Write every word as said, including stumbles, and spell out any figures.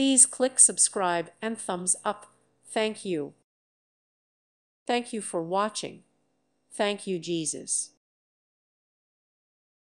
Please click subscribe and thumbs up. Thank you. Thank you for watching. Thank you, Jesus.